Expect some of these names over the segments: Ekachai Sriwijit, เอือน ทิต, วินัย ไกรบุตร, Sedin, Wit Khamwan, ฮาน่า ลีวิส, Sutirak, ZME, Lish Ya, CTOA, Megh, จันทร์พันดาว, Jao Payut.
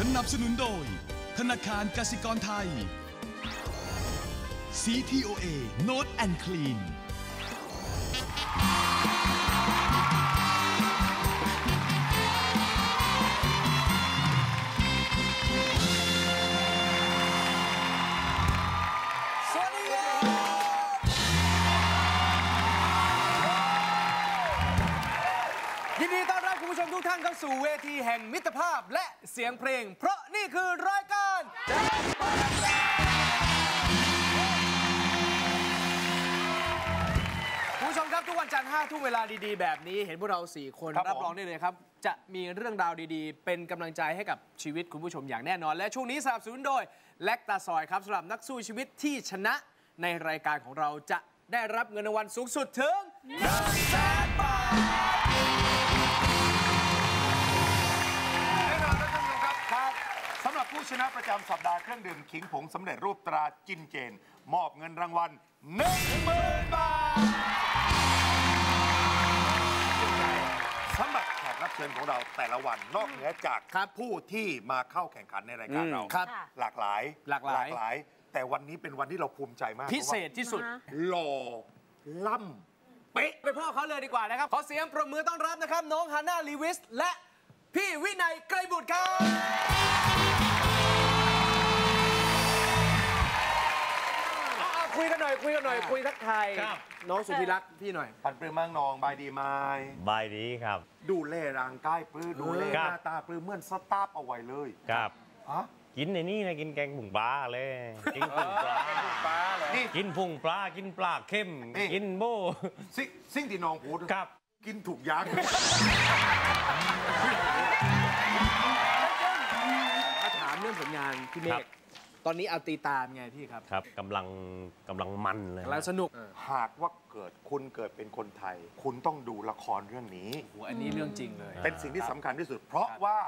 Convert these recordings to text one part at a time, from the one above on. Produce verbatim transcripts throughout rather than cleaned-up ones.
สนับสนุนโดยธนาคารกสิกรไทย ซี ที โอ เอ Note and Cleanสู่เวทีแห่งมิตรภาพและเสียงเพลงเพราะนี่คือรายการแจ็คพอตคุณผู้ชมครับทุกวันจันทร์ห้าทุ่มเวลาดีๆแบบนี้เห็นพวกเราสี่คนรับรองได้เลยครับจะมีเรื่องราวดีๆเป็นกำลังใจให้กับชีวิตคุณผู้ชมอย่างแน่นอนและช่วงนี้สนับสนุนโดยแลคตาซอยครับสำหรับนักสู้ชีวิตที่ชนะในรายการของเราจะได้รับเงินรางวัลสูงสุดถึงหนึ่งแสนบาทผู้ชนะประจำสัปดาห์เครื่องดื่มขิงผงสำเร็จรูปตราจินเจนมอบเงินรางวัล หนึ่งหมื่นบาทสำหรับแขกรับเชิญของเราแต่ละวันนอกเหนือจากผู้ที่มาเข้าแข่งขันในรายการเราหลากหลายหลากหลายแต่วันนี้เป็นวันที่เราภูมิใจมากพิเศษที่สุดหล่อล่ำเป๊ะไปพ่อเขาเลยดีกว่านะครับขอเสียงปรบมือต้อนรับนะครับน้องฮาน่าลีวิสและพี่วินัยไกรบุตรครับคุยกันหน่อยคุยกันหน่อยคุยทักทายน้องสุธิรักษ์พี่หน่อยปันปลื้มมากน้องบายดีไหมบายดีครับดูแลร่างกายปลื้มดูแลหน้าตาปลื้มเหมือนสตาร์ฟเอาไว้เลยครับฮะกินในนี่นะกินแกงผงปลาเลยกินผงปลากินผงปลากินปลาเข้มกินโบสิ่งที่น้องพูดครับกินถูกยักษ์ถ้าถามเรื่องผลงานพี่เมฆตอนนี้เอาตีตามไงพี่ครับครับกำลังกำลังมันเลยกำลังสนุกหากว่าเกิดคุณเกิดเป็นคนไทยคุณต้องดูละครเรื่องนี้โอ้โหอันนี้เรื่องจริงเลยเป็นสิ่งที่สำคัญที่สุดเพราะว่า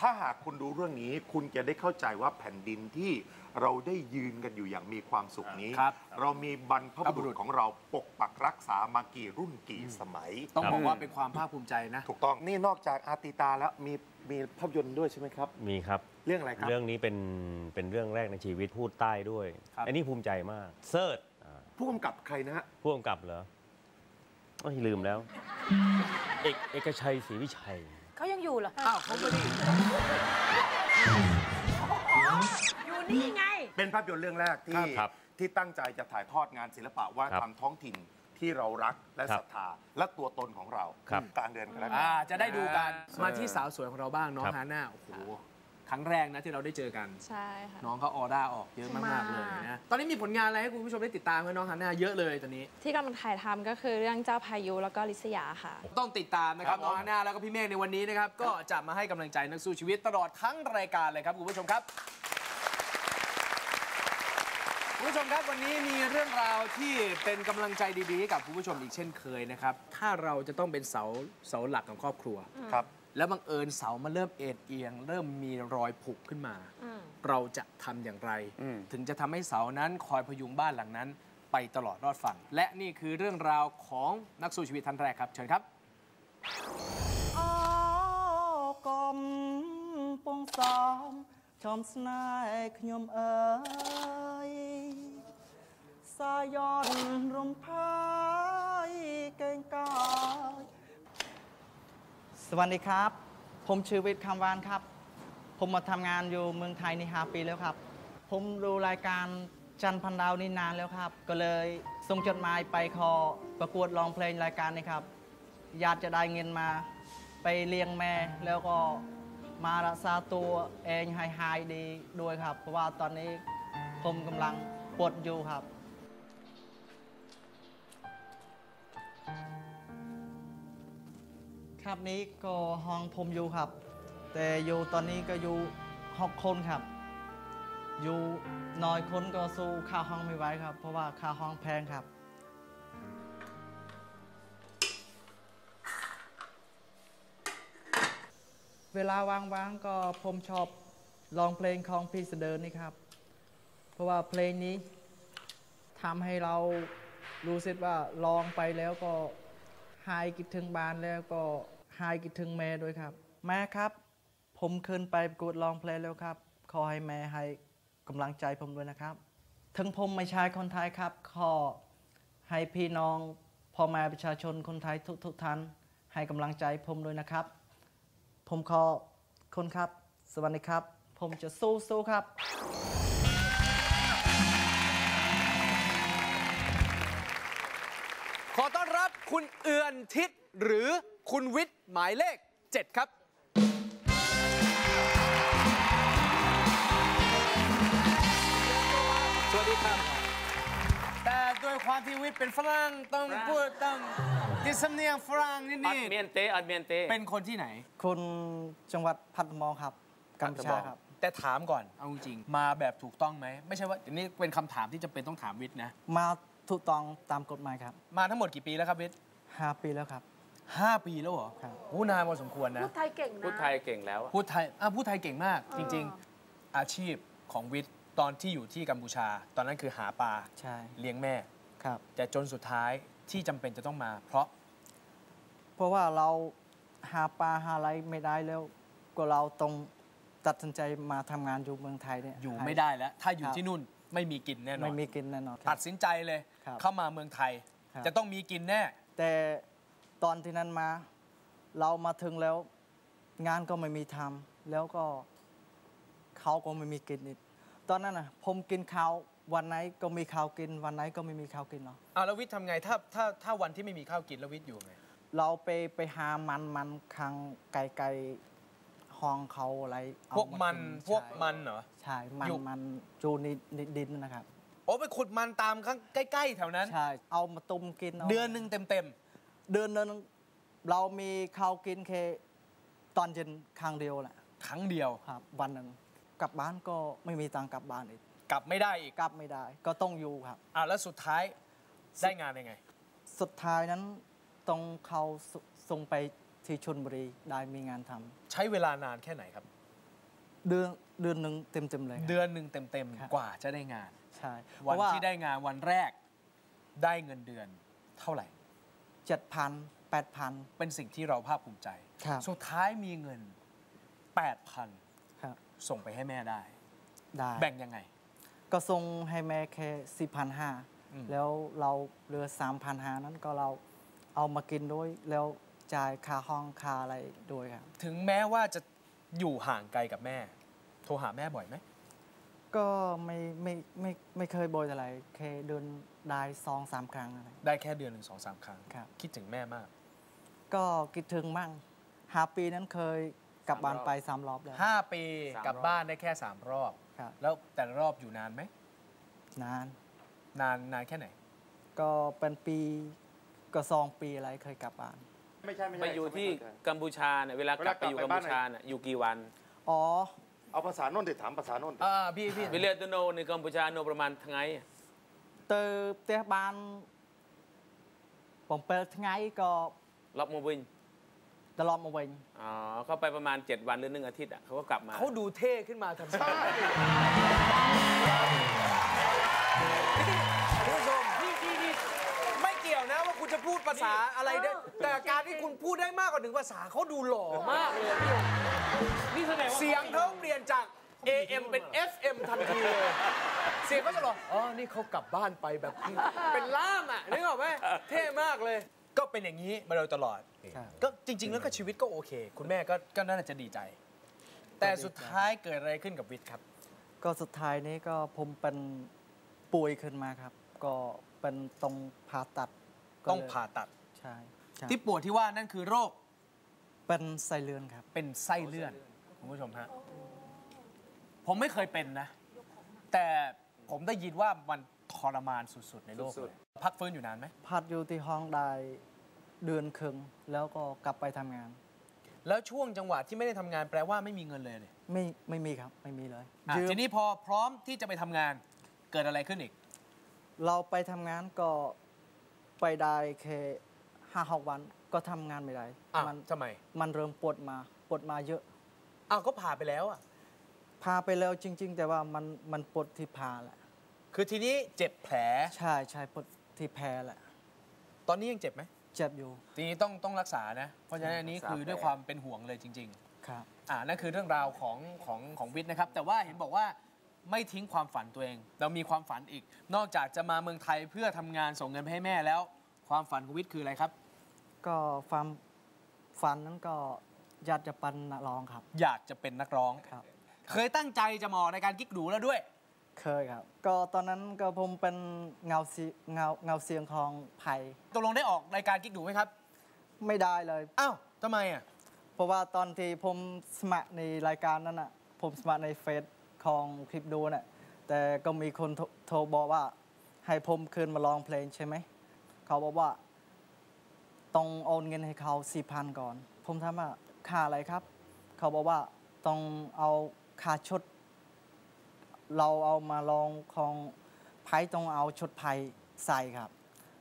ถ้าหากคุณดูเรื่องนี้คุณจะได้เข้าใจว่าแผ่นดินที่เราได้ยืนกันอยู่อย่างมีความสุขนี้เรามีบรรพบุรุษของเราปกปักรักษามากี่รุ่นกี่สมัยต้องบอกว่าเป็นความภาคภูมิใจนะถูกต้องนี่นอกจากอาร์ติตาแล้วมีมีภาพยนตร์ด้วยใช่ไหมครับมีครับเรื่องอะไรครับเรื่องนี้เป็นเป็นเรื่องแรกในชีวิตพูดใต้ด้วยอันนี้ภูมิใจมากเซิร์ชผู้กำกับใครนะฮะผู้กำกับเหรอโอ้ยลืมแล้วเอกเอกชัยศรีวิชัยเขายังอยู่เหรออ้าวเขาไม่ได้อยู่นี่ไงเป็นภาพยนตร์เรื่องแรกที่ที่ตั้งใจจะถ่ายทอดงานศิลปะวัฒนธรรมท้องถิ่นที่เรารักและศรัทธาและตัวตนของเราการเดินกันแล้วจะได้ดูกันมาที่สาวสวยของเราบ้างน้องฮาน่าโอ้โหครั้งแรกนะที่เราได้เจอกันใช่ค่ะน้องเขาออร่าออกเยอะมากๆเลยนะตอนนี้มีผลงานอะไรให้คุณผู้ชมได้ติดตามกันน้องฮาน่าเยอะเลยตอนนี้ที่กำลังถ่ายทำก็คือเรื่องเจ้าพายุแล้วก็ลิศยาค่ะต้องติดตามนะครับน้องฮาน่าแล้วก็พี่เมฆในวันนี้นะครับก็จะมาให้กำลังใจนักสู้ชีวิตตลอดทั้งรายการเลยครับคุณผู้ชมครับคุณผู้ชมครับวันนี้มีเรื่องราวที่เป็นกำลังใจดีๆกับคุณผู้ชมอีกเช่นเคยนะครับถ้าเราจะต้องเป็นเสาเสาหลักของครอบครัวครับแล้วบังเอิญเสามันเริ่มเอ็นเอียงเริ่มมีรอยผุขึ้นมาเราจะทำอย่างไรถึงจะทำให้เสานั้นคอยพยุงบ้านหลังนั้นไปตลอดรอดฝั่งและนี่คือเรื่องราวของนักสู้ชีวิตท่านแรกครับเชิญครับอ้อกอมปงสองชมสนายขยมเอ๋ยสายอนรมพายเก่งกายสวัสดีครับผมชื่อวิทย์คำวานครับผมมาทำงานอยู่เมืองไทยในห้าปีแล้วครับผมดูรายการจันทร์พันดาวนี่นานแล้วครับก็เลยส่งจดหมายไปขอประกวดร้องเพลงรายการนี้ครับอยากจะได้เงินมาไปเลี้ยงแม่แล้วก็มารักษาตัวเองหายหายดีด้วยครับเพราะว่าตอนนี้ผมกำลังปวดอยู่ครับครับนี้ก็ห้องผมอยู่ครับแต่อยู่ตอนนี้ก็อยู่หกคนครับอยู่น้อยคนก็สู้ค่าห้องไม่ไหวครับเพราะว่าค่าห้องแพงครับเวลาว่างๆก็ผมชอบร้องเพลงของพี่เสดินนี่ครับเพราะว่าเพลงนี้ทำให้เรารู้สึกว่าร้องไปแล้วก็หายคิดถึงบ้านแล้วก็หายคิดถึงแม่ด้วยครับแม่ครับผ ผมคืนไปประกวดลองเพลงแล้วครับขอให้แม่ให้กำลังใจผมด้วยนะครับถึงผมไม่ใช่คนไทยครับขอให้พี่น้องพ่อแม่ประชาชนคนไทยทุกๆท่านให้กำลังใจผมด้วยนะครับผมขอคนครับสวัสดีครับผมจะสู้ๆครับขอต้อนรับคุณเอือนทิศหรือคุณวิทย์หมายเลขเจ็ดครับสวัสดีครับแต่โดยความที่วิทย์เป็นฝรั่งต้องพูดต้องดิสเนียงฝรั่งนิดนิดอัดเมียนเตอัดเมียนเตเป็นคนที่ไหนคนจังหวัดพัทมองครับกัมพูชาครับแต่ถามก่อนเอาจริงมาแบบถูกต้องไหมไม่ใช่ว่าอันนี้เป็นคำถามที่จำเป็นต้องถามวิทย์นะมาถูกต้องตามกฎหมายครับมาทั้งหมดกี่ปีแล้วครับวิทย์ห้าปีแล้วครับห้าปีแล้วเหรอครับพูดนานพอสมควรนะพูดไทยเก่งนะพูดไทยเก่งแล้วพูดไทยอ่ะพูดไทยเก่งมากจริงๆอาชีพของวิทย์ตอนที่อยู่ที่กัมพูชาตอนนั้นคือหาปลาใช่เลี้ยงแม่ครับแต่จนสุดท้ายที่จำเป็นจะต้องมาเพราะเพราะว่าเราหาปลาหาอะไรไม่ได้แล้วก็เราต้องตัดสินใจมาทำงานอยู่เมืองไทยเนี่ยอยู่ไม่ได้แล้วถ้าอยู่ที่นู่นไม่มีกินแน่นอนไม่มีกินแน่นอนตัดสินใจเลยเข้ามาเมืองไทยจะต้องมีกินแน่แต่ตอนที่นั้นมาเรามาถึงแล้วงานก็ไม่มีทำแล้วก็เขาก็ไม่มีกินอีกตอนนั้นนะผมกินข้าววันไหนก็มีข้าวกินวันไหนก็ไม่มีข้าวกินเนาะอ้าวแล้ววิทย์ทำไงถ้าถ้าถ้าวันที่ไม่มีข้าวกินแล้ววิทย์อยู่ไงเราไปไปหามันมันคางไก่ไก่ห้องเขาอะไรพวกมันพวกมันเหรอใช่มันมันจูนิดินนะครับโอ้ไปขุดมันตามข้างใกล้ๆแถวนั้นใช่เอามาต้มกินเดือนหนึ่งเต็มๆเดือนหนึ่งเรามีข้าวกินแค่ตอนเย็นครั้งเดียวแหละครั้งเดียวครับวันหนึ่งกลับบ้านก็ไม่มีตังค์กลับบ้านอีกกลับไม่ได้อีกกลับไม่ได้ก็ต้องอยู่ครับอ่ะแล้วสุดท้ายได้งานยังไงสุดท้ายนั้นต้องเขาส่งไปที่ชลบุรีได้มีงานทำใช้เวลานานแค่ไหนครับเดือนเดือนหนึ่งเต็มๆเลยเดือนหนึ่งเต็มๆกว่าจะได้งานใช่วันที่ได้งานวันแรกได้เงินเดือนเท่าไหร่เจ็ดพันแปดพันเป็นสิ่งที่เราภาคภูมิใจสุดท้ายมีเงินแปดพันส่งไปให้แม่ได้ได้แบ่งยังไงก็ส่งให้แม่แค่สี่พันห้าแล้วเราเหลือสามพันห้านั้นก็เราเอามากินด้วยแล้วจ่ายค่าห้องค่าอะไรด้วยครับถึงแม้ว่าจะอยู่ห่างไกลกับแม่โทรหาแม่บ่อยไหมก็ไม่ไม่ไม่ไม่เคยบ่อยอะไรแค่เดือนได้สองสามครั้งอะไรได้แค่เดือนหนึ่งสองสามครั้งครับคิดถึงแม่มากก็คิดถึงมั่งห้าปีนั้นเคยกลับบ้านไปสามรอบแล้วห้าปีกลับบ้านได้แค่สามรอบครับแล้วแต่รอบอยู่นานไหมนานนานนานแค่ไหนก็เป็นปีก็สองปีอะไรเคยกลับบ้านไม่ใช่ไม่ใช่ไปอยู่ที่กัมพูชาเนี่ยเวลากลับไปอยู่กัมพูชาเนี่ยอยู่กี่วันอ๋อเอาภาษาโน่นติดถามภาษาโน่นอ่าพี่พี่วิเลตโนในกัมพูชาโนประมาณทั้งไงเตอเตะบานผมเปิดทั้งไงก็รอบมวินตลอดมวินอ๋อเขาไปประมาณเจ็ดวันหรือหนึ่งอาทิตย์อ่ะเขาก็กลับมาเขาดูเท่ขึ้นมาทำไมผู้ชมพี่พี่นี่ไม่เกี่ยวนะว่าคุณจะพูดภาษาอะไรได้แต่การที่คุณพูดได้มากกว่าหนึ่งภาษาเขาดูหล่อมากเลยเสียงเขาเปลี่ยนจาก เอ เอ็ม เป็น เอฟ เอ็ม ทันทีเลยเสียงเขาจะหรออ๋อนี่เขากลับบ้านไปแบบเป็นล่ามอ่ะนึกออกไหมเท่มากเลยก็เป็นอย่างนี้มาโดยตลอดก็จริงๆแล้วก็ชีวิตก็โอเคคุณแม่ก็ก็น่าจะดีใจแต่สุดท้ายเกิดอะไรขึ้นกับวิทย์ครับก็สุดท้ายนี้ก็ผมเป็นป่วยขึ้นมาครับก็เป็นต้องผ่าตัดต้องผ่าตัดใช่ที่ปวดที่ว่านั่นคือโรคเป็นไส้เลื่อนครับเป็นไส้เลื่อนคุณผู้ชมฮะผมไม่เคยเป็นนะแต่ผมได้ยินว่ามันทรมานสุดๆในโลกเลยพักฟื้นอยู่นานไหมพักอยู่ที่ห้องได้เดือนครึ่งแล้วก็กลับไปทำงานแล้วช่วงจังหวะที่ไม่ได้ทำงานแปลว่าไม่มีเงินเลยเลยไม่ไม่มีครับไม่มีเลยทีนี้พอพร้อมที่จะไปทำงานเกิดอะไรขึ้นอีกเราไปทำงานก็ไปได้แค่ห้าหกวันก็ทำงานไม่ได้มันทำไมมันเริ่มปวดมาปวดมาเยอะอ้าวก็ผ่าไปแล้วอ่ะผ่าไปแล้วจริงๆแต่ว่ามันมันปวดที่ผ่าแหละคือทีนี้เจ็บแผลใช่ใช่ปวดที่แผลแหละตอนนี้ยังเจ็บไหมเจ็บอยู่ทีนี้ต้องต้องรักษานะเพราะฉะนั้นอันนี้คือด้วยความเป็นห่วงเลยจริงๆครับ อ่านั่นคือเรื่องราวของของของวิทย์นะครับแต่ว่าเห็นบอกว่าไม่ทิ้งความฝันตัวเองเรามีความฝันอีกนอกจากจะมาเมืองไทยเพื่อทำงานส่งเงินไปให้แม่แล้วความฝันของวิทย์คืออะไรครับก็ความฝันนั้นก็อยากจะเป็นนักร้องครับอยากจะเป็นนักร้องครับเคยตั้งใจจะมอในการกิ๊กดูแล้วด้วยเคยครับก็ตอนนั้นก็ผมเป็นเงาเงาเงาเสียงของไผ่ตกลงได้ออกรายการกิ๊กดูไหมครับไม่ได้เลยอ้าวทำไมอ่ะเพราะว่าตอนที่ผมสมัครในรายการนั้นอ่ะผมสมัครในเฟซของคลิปดูน่ะแต่ก็มีคนโทรบอกว่าให้ผมคืนมาลองเพลงใช่ไหมเขาบอกว่าต้องโอนเงินให้เขาสี่พันก่อนผมถามว่าค่าอะไรครับเขาบอกว่าต้องเอาค่าชุดเราเอามาลองของไพ่ต้องเอาชุดไพ่ใส่ครับ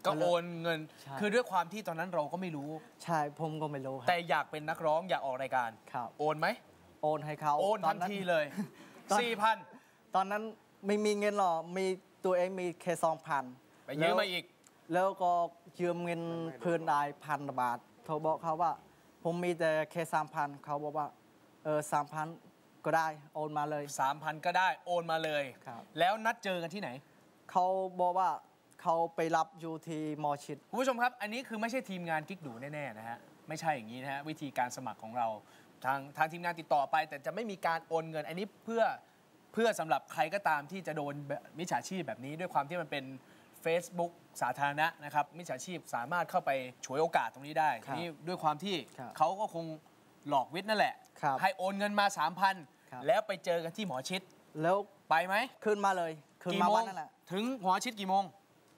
ก็โอนเงินคือด้วยความที่ตอนนั้นเราก็ไม่รู้ใช่ผมก็ไม่รู้แต่อยากเป็นนักร้องอยากออกรายการครับโอนไหมโอนให้เขาโอนทันทีเลยสี่พันตอนนั้นไม่มีเงินหรอกมีตัวเองมีแค่สองพันไปยืมมาอีกแล้วก็ยืมเงินเพื่อนได้พันบาทโทรบอกเขาว่าผมมีแต่แค่สามพันเขาบอกว่าเออสามพันก็ได้โอนมาเลย สามพัน ก็ได้โอนมาเลยแล้วนัดเจอกันที่ไหนเขาบอกว่าเขาไปรับอยู่ที่มอชิดคุณผู้ชมครับอันนี้คือไม่ใช่ทีมงานกิ๊กดูแน่ๆนะฮะไม่ใช่อย่างนี้นะฮะวิธีการสมัครของเราทางทางทีมงานติดต่อไปแต่จะไม่มีการโอนเงินอันนี้เพื่อเพื่อสำหรับใครก็ตามที่จะโดนมิจฉาชีพแบบนี้ด้วยความที่มันเป็น Facebook สาธารณะนะครับมิจฉาชีพสามารถเข้าไปฉวยโอกาสตรงนี้ได้ทีนี้ด้วยความที่เขาก็คงหลอกวิทย์นั่นแหละให้โอนเงินมา สามพัน แล้วไปเจอกันที่หมอชิดแล้วไปไหมขึ้นมาเลยขึ้นมาวันนั่นแหละถึงหมอชิดกี่โมง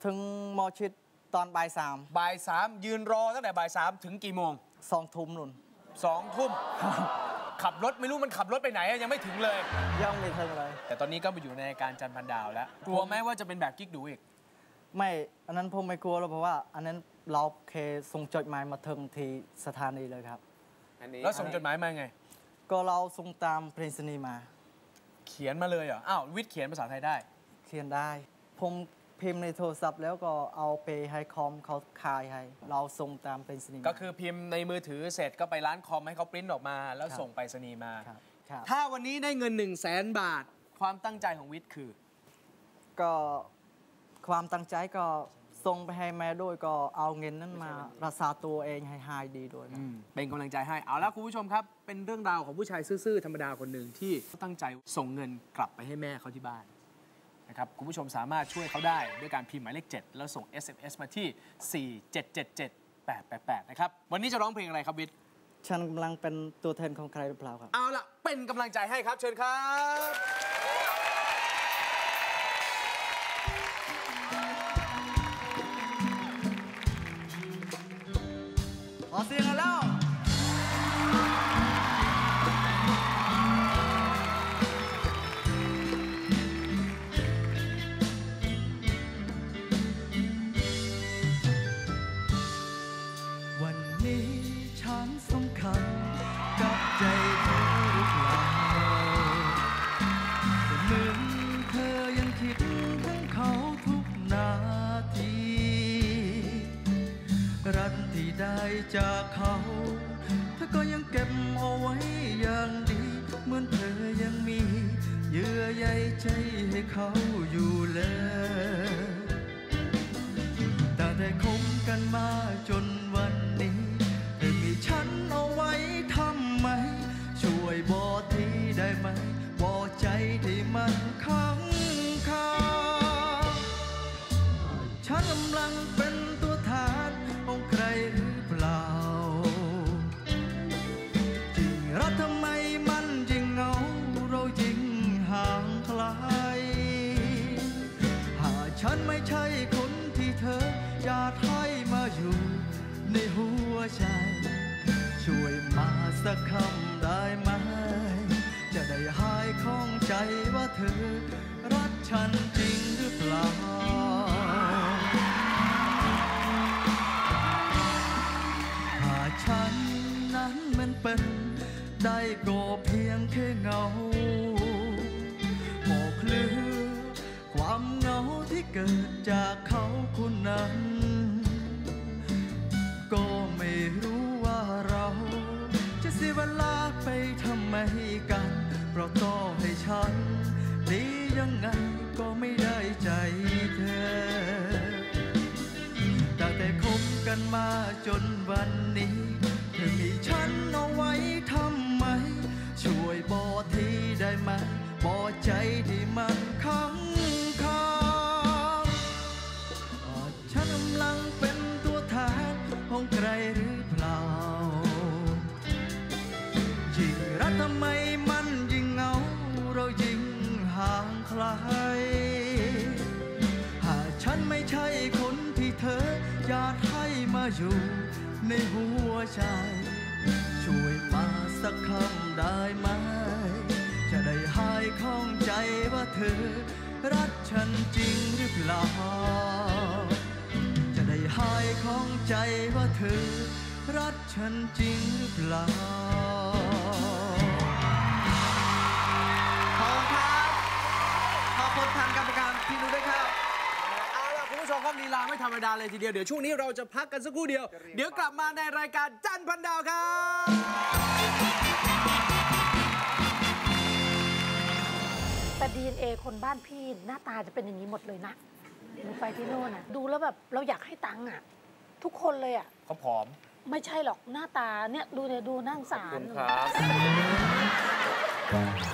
ถึงหมอชิดตอนบ่ายสามบ่ายสามยืนรอตั้งแต่บ่ายสามถึงกี่โมงสองทุ่มนุ่นสองทุ่มขับรถไม่รู้มันขับรถไปไหนยังไม่ถึงเลยยังไม่ถึงเลยแต่ตอนนี้ก็ไปอยู่ในการจันทร์พันดาวแล้วกลัวไหมว่าจะเป็นแบบกิ๊กดูอีกไม่อันนั้นผมไม่กลัวหรอกเพราะว่าอันนั้นเราเคส่งจดหมายมาถึงที่สถานีเลยครับแล้วส่งจดหมายมาไงก็เราส่งตามเพรสนีมาเขียนมาเลยเหรออ้าววิทย์เขียนภาษาไทยได้เขียนได้ผมพิมพ์ในโทรศัพท์แล้วก็เอาไปให้คอมเขาคายให้เราส่งตามเพรสนีก็คือพิมพ์ในมือถือเสร็จก็ไปร้านคอมให้เขาปริ้นออกมาแล้วส่งไปสนีมาถ้าวันนี้ได้เงินหนึ่งแสนบาทความตั้งใจของวิทย์คือก็ความตั้งใจก็ส่งไปให้แม่ด้วยก็เอาเงินนั้นมารักษาตัวเองให้หายดีด้วยนะเป็นกำลังใจให้เอาแล้วคุณผู้ชมครับเป็นเรื่องราวของผู้ชายซื่อๆธรรมดาคนหนึ่งที่ตั้งใจส่งเงินกลับไปให้แม่เขาที่บ้านนะครับคุณผู้ชมสามารถช่วยเขาได้ด้วยการพิมพ์หมายเลขเจ็ดแล้วส่ง เอส เอ็ม เอส มาที่ สี่ เจ็ด เจ็ด เจ็ด แปด แปด แปด นะครับวันนี้จะร้องเพลงอะไรครับวิทย์ฉันกำลังเป็นตัวแทนของใครหรือเปล่าครับเอาล่ะเป็นกำลังใจให้ครับเชิญครับขอเสียงแล้ววันนี้ฉันสำคัญกับใจเธอหรือเปล่าแต่เหมือนเธอยังคิดถึงเขาทุกนาทีรักที่ได้จากเขาเธอก็ยังเก็บเอาไว้อย่างดีเหมือนเธอยังมีเยื่อใยใจให้เขาอยู่เลยแต่ได้คบกันมาจนวันนี้เธอมีฉันเอาไว้ทำไมช่วยบอกทีได้ไหมบอกใจที่มันค้างคาฉันกำลังเป็นตัวแทนของใครหรือเปล่าจริงรักทำไมมันยิ่งเหงาเรายิ่งห่างไกลหากฉันไม่ใช่คนที่เธออยากให้มาอยู่ในหัวใจช่วยมาสักคำได้ไหมจะได้หายข้องใจว่าเธอรักฉันจริงหรือเปล่าฉันนั้นมันเป็นได้ก็เพียงแค่เงาหมอกเลือความเหงาที่เกิดจากเขาคนนั้นก็ไม่รู้ว่าเราจะ เสียเวลาไปทำไมกันเพราะต่อให้ฉันดียังไงก็ไม่ได้ใจเธอตั้งแต่คบกันมาจนวันนี้เธอมีฉันเอาไว้ทำไมช่วยบอกทีได้ไหมบอกใจที่มันค้ำคาฉันกำลังเป็นตัวแทนของใครหรือเปล่ายิ่งรักทำไมมันยิ่งเหงาเรายิ่งห่างไกลหากฉันไม่ใช่คนที่เธออยากให้มาอยู่ในหัวใจช่วยมาสักคำได้ไหมจะได้หายคล่องใจว่าเธอรักฉันจริงหรือเปล่าจะได้หายคล่องใจว่าเธอรักฉันจริงหรือเปล่าขอบคุณครับขอบคุณทางกรรมการที่ดูด้วยครับเอาล่ะคุณผู้ชมครับลีลาไม่ธรรมดาเลยทีเดียวเดี๋ยวช่วงนี้เราจะพักกันสักครู่เดียวเดี๋ยวกลับมาในรายการจันทร์พันดาวครับแต่ ดี เอ็น เอ คนบ้านพี่หน้าตาจะเป็นอย่างนี้หมดเลยนะหนูไปที่โน่นน่ะดูแล้วแบบเราอยากให้ตังค์อ่ะทุกคนเลยอ่ะเขาผอมไม่ใช่หรอกหน้าตาเนี่ยดูเนี่ยดูน่าสงสาร